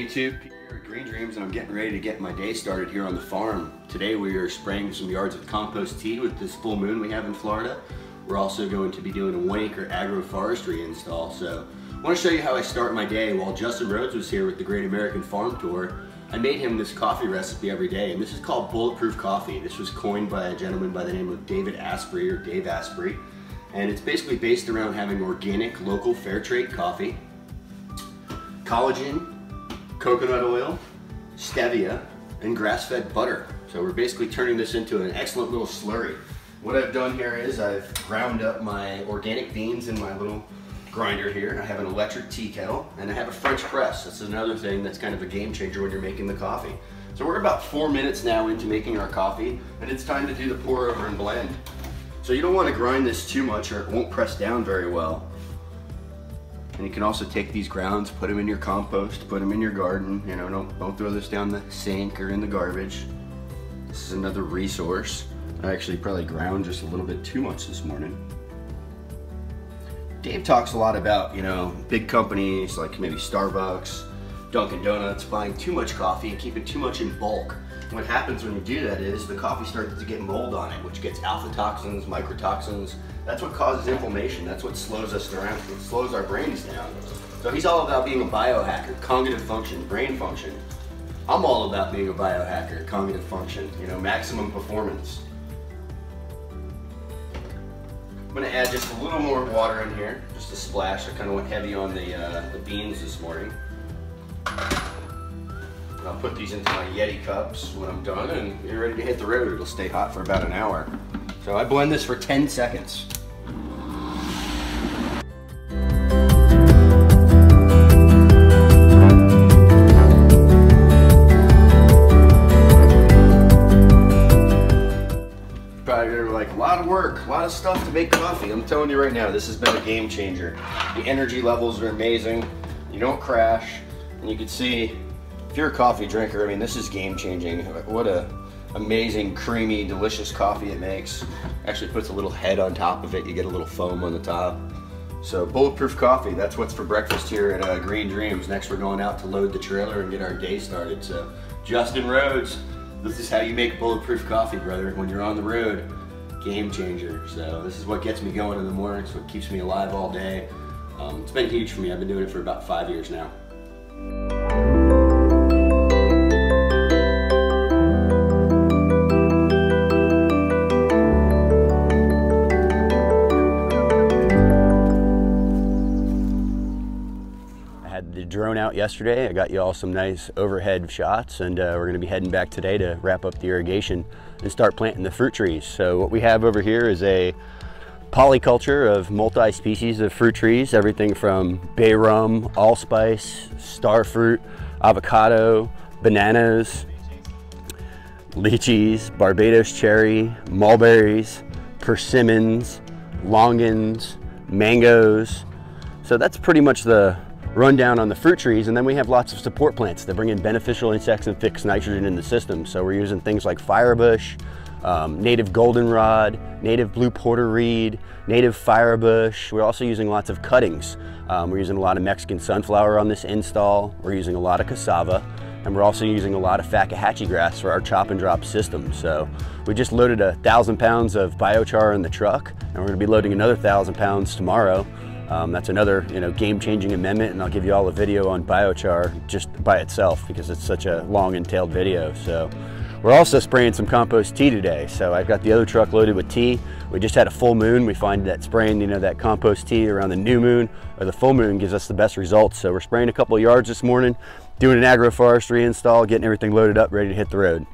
YouTube, here at Green Dreams, and I'm getting ready to get my day started here on the farm. Today we are spraying some yards of compost tea with this full moon we have in Florida. We're also going to be doing a 1 acre agroforestry install. So I want to show you how I start my day. While Justin Rhodes was here with the Great American Farm Tour, I made him this coffee recipe every day, and this is called Bulletproof Coffee. This was coined by a gentleman by the name of David Asprey, or Dave Asprey, and it's basically based around having organic, local, fair trade coffee, collagen, coconut oil, stevia, and grass-fed butter. So we're basically turning this into an excellent little slurry. What I've done here is I've ground up my organic beans in my little grinder here. I have an electric tea kettle, and I have a French press. That's another thing that's kind of a game changer when you're making the coffee. So we're about 4 minutes now into making our coffee, and it's time to do the pour over and blend. So you don't want to grind this too much or it won't press down very well. And you can also take these grounds, put them in your compost, put them in your garden. You know, don't throw this down the sink or in the garbage. This is another resource. I actually probably ground just a little bit too much this morning. Dave talks a lot about, you know, big companies like maybe Starbucks, Dunkin' Donuts, buying too much coffee and keeping too much in bulk. What happens when you do that is the coffee starts to get mold on it, which gets alpha toxins, microtoxins. That's what causes inflammation. That's what slows us down. It slows our brains down. So he's all about being a biohacker, cognitive function, brain function. I'm all about being a biohacker, cognitive function, you know, maximum performance. I'm gonna add just a little more water in here, just a splash. I kind of went heavy on the beans this morning. And I'll put these into my Yeti cups when I'm done, and you're ready to hit the road. It'll stay hot for about an hour. So I blend this for 10 seconds. A lot of stuff to make coffee. I'm telling you right now, this has been a game changer. The energy levels are amazing. You don't crash, and you can see, if you're a coffee drinker, I mean, this is game changing. What a amazing, creamy, delicious coffee it makes. Actually puts a little head on top of it. You get a little foam on the top. So Bulletproof Coffee, that's what's for breakfast here at Green Dreams. Next, we're going out to load the trailer and get our day started. So Justin Rhodes, this is how you make Bulletproof Coffee, brother, when you're on the road. Game changer. So this is what gets me going in the morning. It's what keeps me alive all day. It's been huge for me. I've been doing it for about 5 years now. I had the drone out yesterday. I got you all some nice overhead shots, and we're going to be heading back today to wrap up the irrigation and start planting the fruit trees. So what we have over here is a polyculture of multi-species of fruit trees, everything from bay rum, allspice, star fruit, avocado, bananas, lychees, Barbados cherry, mulberries, persimmons, longans, mangoes. So that's pretty much the rundown on the fruit trees, and then we have lots of support plants that bring in beneficial insects and fix nitrogen in the system. So we're using things like firebush, native goldenrod, native blue porter reed, native firebush. We're also using lots of cuttings. We're using a lot of Mexican sunflower on this install. We're using a lot of cassava, and we're also using a lot of Fakahatchee grass for our chop and drop system. So we just loaded 1,000 pounds of biochar in the truck, and we're gonna be loading another 1,000 pounds tomorrow. That's another, you know, game-changing amendment, and I'll give you all a video on biochar just by itself because it's such a long entailed video. So we're also spraying some compost tea today. So I've got the other truck loaded with tea. We just had a full moon. We find that spraying, you know, that compost tea around the new moon or the full moon gives us the best results. So we're spraying a couple of yards this morning, doing an agroforestry install, getting everything loaded up, ready to hit the road.